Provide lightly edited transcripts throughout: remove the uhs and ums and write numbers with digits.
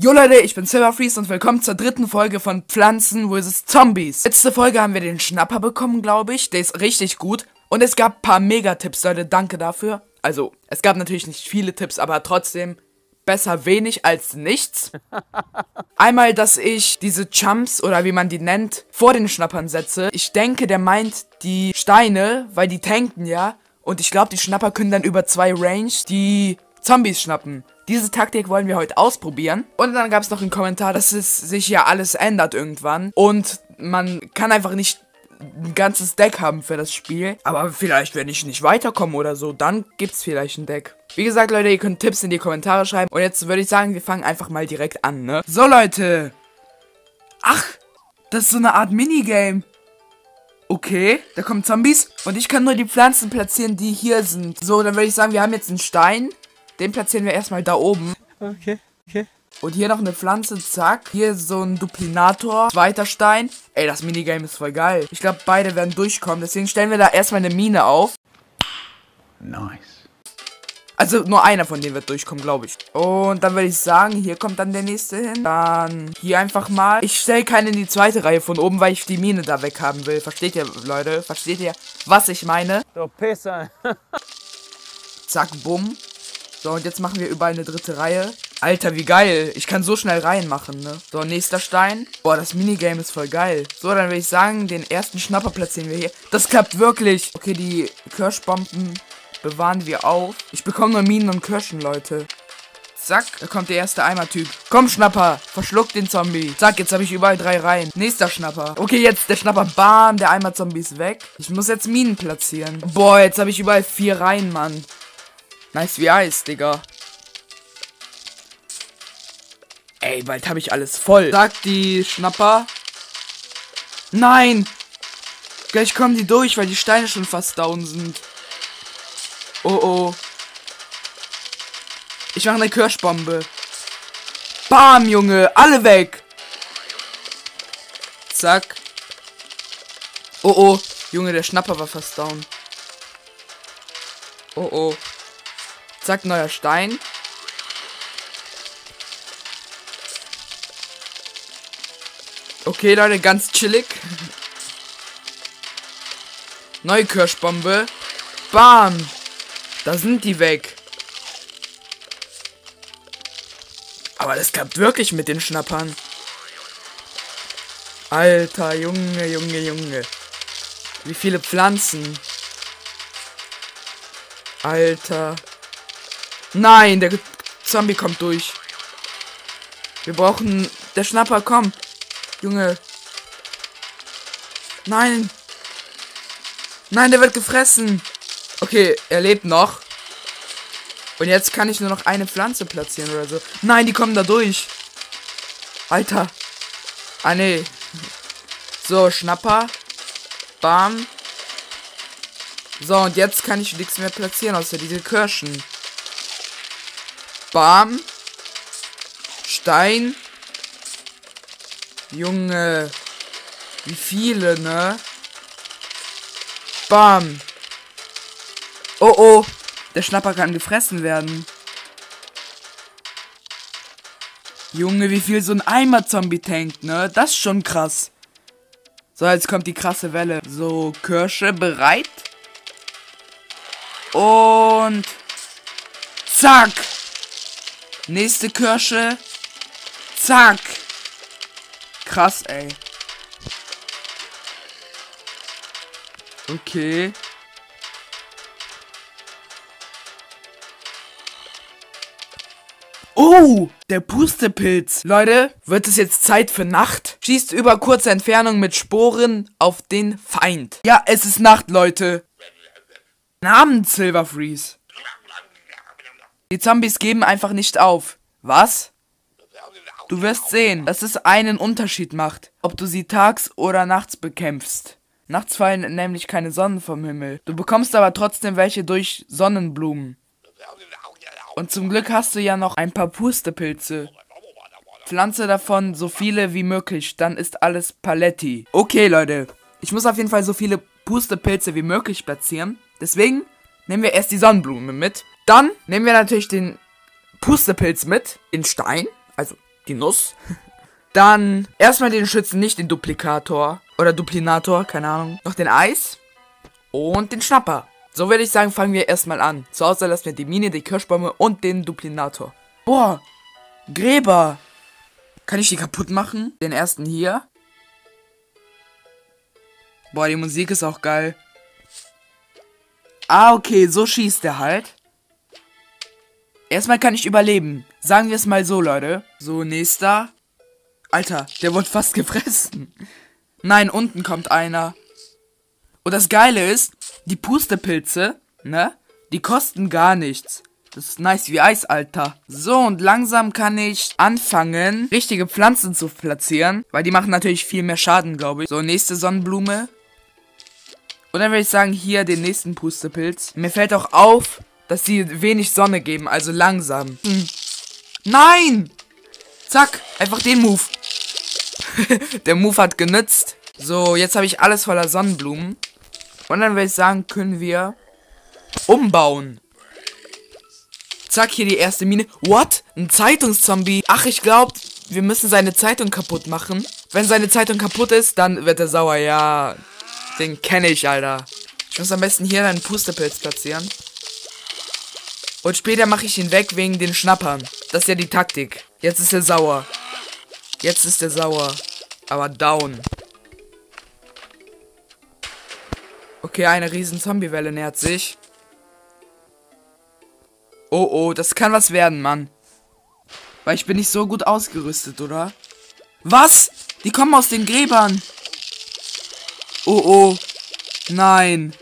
Jo Leute, ich bin SilverFreze und willkommen zur dritten Folge von Pflanzen vs Zombies. Letzte Folge haben wir den Schnapper bekommen, glaube ich. Der ist richtig gut. Und es gab ein paar Mega-Tipps, Leute. Danke dafür. Also, es gab natürlich nicht viele Tipps, aber trotzdem besser wenig als nichts. Einmal, dass ich diese Jumps, oder wie man die nennt, vor den Schnappern setze. Ich denke, der meint die Steine, weil die tanken ja. Und ich glaube, die Schnapper können dann über zwei Range die Zombies schnappen. Diese Taktik wollen wir heute ausprobieren. Und dann gab es noch einen Kommentar, dass es sich ja alles ändert irgendwann. Und man kann einfach nicht ein ganzes Deck haben für das Spiel. Aber vielleicht, wenn ich nicht weiterkomme oder so, dann gibt es vielleicht ein Deck. Wie gesagt, Leute, ihr könnt Tipps in die Kommentare schreiben. Und jetzt würde ich sagen, wir fangen einfach mal direkt an, ne? So, Leute. Ach, das ist so eine Art Minigame. Okay, da kommen Zombies. Und ich kann nur die Pflanzen platzieren, die hier sind. So, dann würde ich sagen, wir haben jetzt einen Stein. Den platzieren wir erstmal da oben. Okay, okay. Und hier noch eine Pflanze, zack. Hier so ein Duplinator. Zweiter Stein. Ey, das Minigame ist voll geil. Ich glaube, beide werden durchkommen. Deswegen stellen wir da erstmal eine Mine auf. Nice. Also nur einer von denen wird durchkommen, glaube ich. Und dann würde ich sagen, hier kommt dann der nächste hin. Dann hier einfach mal. Ich stelle keinen in die zweite Reihe von oben, weil ich die Mine da weg haben will. Versteht ihr, Leute? Versteht ihr, was ich meine? So, Pisser. Zack, bumm. So, und jetzt machen wir überall eine dritte Reihe. Alter, wie geil. Ich kann so schnell Reihen machen, ne? So, nächster Stein. Boah, das Minigame ist voll geil. So, dann würde ich sagen, den ersten Schnapper platzieren wir hier. Das klappt wirklich. Okay, die Kirschbomben bewahren wir auf. Ich bekomme nur Minen und Kirschen, Leute. Zack, da kommt der erste Eimertyp. Komm, Schnapper, verschluck den Zombie. Zack, jetzt habe ich überall drei Reihen. Nächster Schnapper. Okay, jetzt der Schnapper, bam, der Eimer-Zombie ist weg. Ich muss jetzt Minen platzieren. Boah, jetzt habe ich überall vier Reihen, Mann. Nice wie Eis, Digga. Ey, bald habe ich alles voll. Sagt die Schnapper. Nein! Gleich kommen die durch, weil die Steine schon fast down sind. Oh, oh. Ich mache eine Kirschbombe. Bam, Junge. Alle weg. Zack. Oh, oh. Junge, der Schnapper war fast down. Oh, oh. Zack, neuer Stein. Okay, Leute, ganz chillig. Neue Kirschbombe. Bam. Da sind die weg. Aber das klappt wirklich mit den Schnappern. Alter, Junge, Junge, Junge. Wie viele Pflanzen. Alter. Nein, der Zombie kommt durch. Wir brauchen... Der Schnapper, komm. Junge. Nein. Nein, der wird gefressen. Okay, er lebt noch. Und jetzt kann ich nur noch eine Pflanze platzieren oder so. Nein, die kommen da durch. Alter. Ah, nee. So, Schnapper. Bam. So, und jetzt kann ich nichts mehr platzieren, außer diese Kirschen. Bam. Stein. Junge. Wie viele, ne? Bam. Oh, oh. Der Schnapper kann gefressen werden. Junge, wie viel so ein Eimer-Zombie tankt, ne? Das ist schon krass. So, jetzt kommt die krasse Welle. So, Kirsche bereit. Und... Zack. Nächste Kirsche. Zack. Krass, ey. Okay. Oh, der Pustepilz. Leute, wird es jetzt Zeit für Nacht? Schießt über kurze Entfernung mit Sporen auf den Feind. Ja, es ist Nacht, Leute. Namen SilverFreze. Die Zombies geben einfach nicht auf. Was? Du wirst sehen, dass es einen Unterschied macht, ob du sie tags oder nachts bekämpfst. Nachts fallen nämlich keine Sonnen vom Himmel. Du bekommst aber trotzdem welche durch Sonnenblumen. Und zum Glück hast du ja noch ein paar Pustepilze. Pflanze davon so viele wie möglich, dann ist alles paletti. Okay, Leute. Ich muss auf jeden Fall so viele Pustepilze wie möglich platzieren. Deswegen nehmen wir erst die Sonnenblume mit. Dann nehmen wir natürlich den Pustepilz mit, den Stein, also die Nuss. Dann erstmal den Schützen, nicht den Duplikator oder Duplinator, keine Ahnung. Noch den Eis und den Schnapper. So würde ich sagen, fangen wir erstmal an. Zu Hause lassen wir die Mine, die Kirschbäume und den Duplinator. Boah, Gräber. Kann ich die kaputt machen? Den ersten hier. Boah, die Musik ist auch geil. Ah, okay, so schießt er halt. Erstmal kann ich überleben. Sagen wir es mal so, Leute. So, nächster. Alter, der wurde fast gefressen. Nein, unten kommt einer. Und das Geile ist, die Pustepilze, ne? Die kosten gar nichts. Das ist nice wie Eis, Alter. So, und langsam kann ich anfangen, richtige Pflanzen zu platzieren. Weil die machen natürlich viel mehr Schaden, glaube ich. So, nächste Sonnenblume. Und dann würde ich sagen, hier den nächsten Pustepilz. Mir fällt auch auf, dass sie wenig Sonne geben, also langsam. Nein! Zack, einfach den Move. Der Move hat genützt. So, jetzt habe ich alles voller Sonnenblumen. Und dann würde ich sagen, können wir umbauen. Zack, hier die erste Mine. What? Ein Zeitungszombie. Ach, ich glaube, wir müssen seine Zeitung kaputt machen. Wenn seine Zeitung kaputt ist, dann wird er sauer. Ja, den kenne ich, Alter. Ich muss am besten hier einen Pustepilz platzieren. Und später mache ich ihn weg wegen den Schnappern. Das ist ja die Taktik. Jetzt ist er sauer. Jetzt ist er sauer. Aber down. Okay, eine riesen Zombiewelle nähert sich. Oh, oh, das kann was werden, Mann. Weil ich bin nicht so gut ausgerüstet, oder? Was? Die kommen aus den Gräbern. Oh, oh. Nein.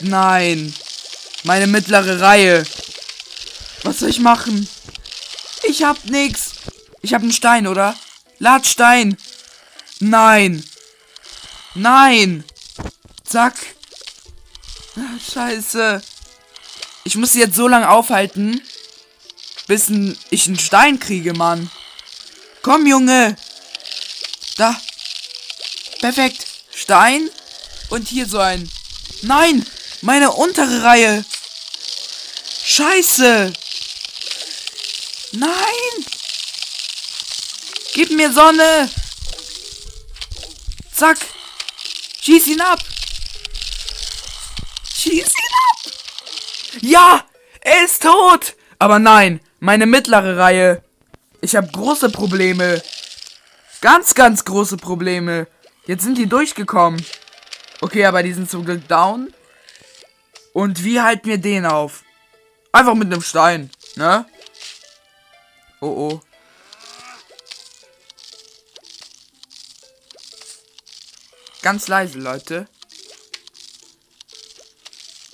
Nein. Meine mittlere Reihe. Was soll ich machen? Ich hab nix. Ich hab einen Stein, oder? Lad Stein. Nein. Nein. Zack. Ach, scheiße. Ich muss sie jetzt so lange aufhalten, bis ich einen Stein kriege, Mann. Komm, Junge. Da. Perfekt. Stein. Und hier so ein. Nein. Meine untere Reihe. Scheiße! Nein! Gib mir Sonne! Zack! Schieß ihn ab! Schieß ihn ab! Ja! Er ist tot! Aber nein! Meine mittlere Reihe! Ich habe große Probleme! Ganz, ganz große Probleme! Jetzt sind die durchgekommen! Okay, aber die sind zum Glück down. Und wie halten wir den auf? Einfach mit einem Stein, ne? Oh, oh. Ganz leise, Leute.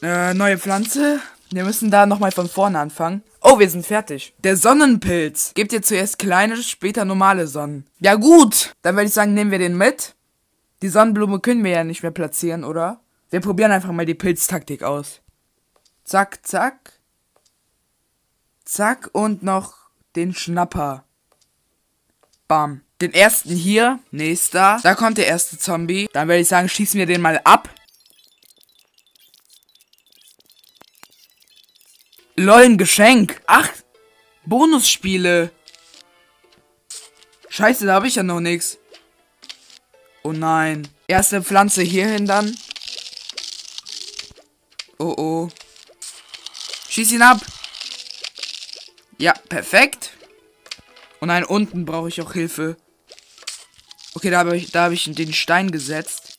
Neue Pflanze. Wir müssen da nochmal von vorne anfangen. Oh, wir sind fertig. Der Sonnenpilz. Gebt ihr zuerst kleine, später normale Sonnen. Ja gut. Dann würde ich sagen, nehmen wir den mit. Die Sonnenblume können wir ja nicht mehr platzieren, oder? Wir probieren einfach mal die Pilztaktik aus. Zack, zack. Zack, und noch den Schnapper. Bam. Den ersten hier. Nächster. Da kommt der erste Zombie. Dann würde ich sagen, schießen wir den mal ab. Lol, ein Geschenk. Ach, Bonusspiele. Scheiße, da habe ich ja noch nichts. Oh nein. Erste Pflanze hierhin dann. Oh, oh. Schieß ihn ab. Ja, perfekt. Und nein, unten brauche ich auch Hilfe. Okay, da hab ich den Stein gesetzt.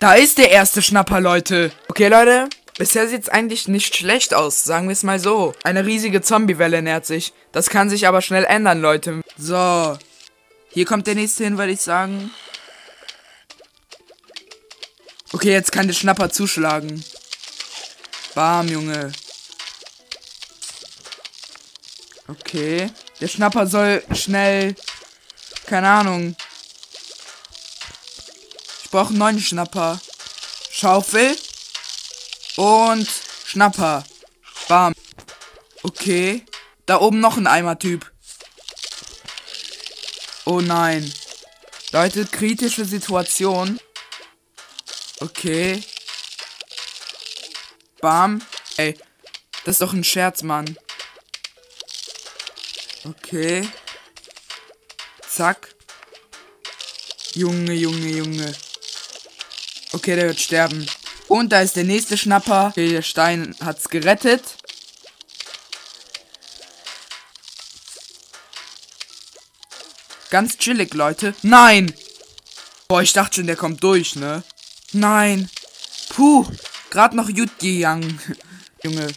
Da ist der erste Schnapper, Leute. Okay, Leute. Bisher sieht es eigentlich nicht schlecht aus. Sagen wir es mal so. Eine riesige Zombiewelle nähert sich. Das kann sich aber schnell ändern, Leute. So. Hier kommt der nächste hin, würde ich sagen. Okay, jetzt kann der Schnapper zuschlagen. Bam, Junge. Okay. Der Schnapper soll schnell... Keine Ahnung. Ich brauche einen neuen Schnapper. Schaufel. Und Schnapper. Bam. Okay. Da oben noch ein Eimer-Typ. Oh nein. Leute, kritische Situation. Okay. Bam. Ey, das ist doch ein Scherz, Mann. Okay. Zack. Junge, Junge, Junge. Okay, der wird sterben. Und da ist der nächste Schnapper. Okay, der Stein hat's gerettet. Ganz chillig, Leute. Nein! Boah, ich dachte schon, der kommt durch, ne? Nein! Puh! Gerade noch gut gegangen. Junge.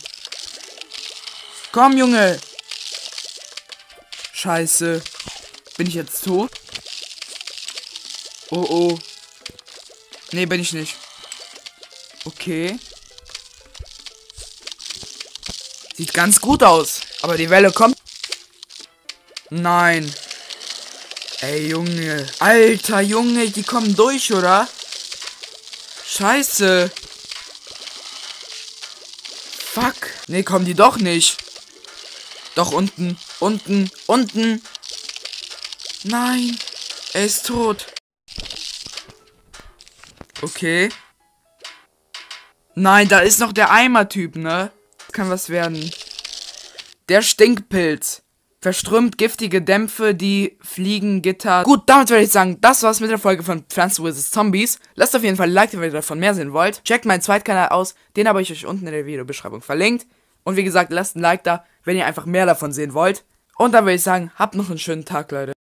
Komm, Junge! Scheiße. Bin ich jetzt tot? Oh, oh. Nee, bin ich nicht. Okay. Sieht ganz gut aus. Aber die Welle kommt. Nein. Ey, Junge. Alter, Junge, die kommen durch, oder? Scheiße. Fuck. Nee, kommen die doch nicht. Doch, unten. Unten. Unten. Nein. Er ist tot. Okay. Nein, da ist noch der Eimer-Typ, ne? Das kann was werden. Der Stinkpilz. Verströmt giftige Dämpfe, die Fliegengitter. Gut, damit würde ich sagen, das war's mit der Folge von Plants vs Zombies. Lasst auf jeden Fall ein Like, wenn ihr davon mehr sehen wollt. Checkt meinen Zweitkanal aus, den habe ich euch unten in der Videobeschreibung verlinkt. Und wie gesagt, lasst ein Like da, wenn ihr einfach mehr davon sehen wollt. Und dann würde ich sagen, habt noch einen schönen Tag, Leute.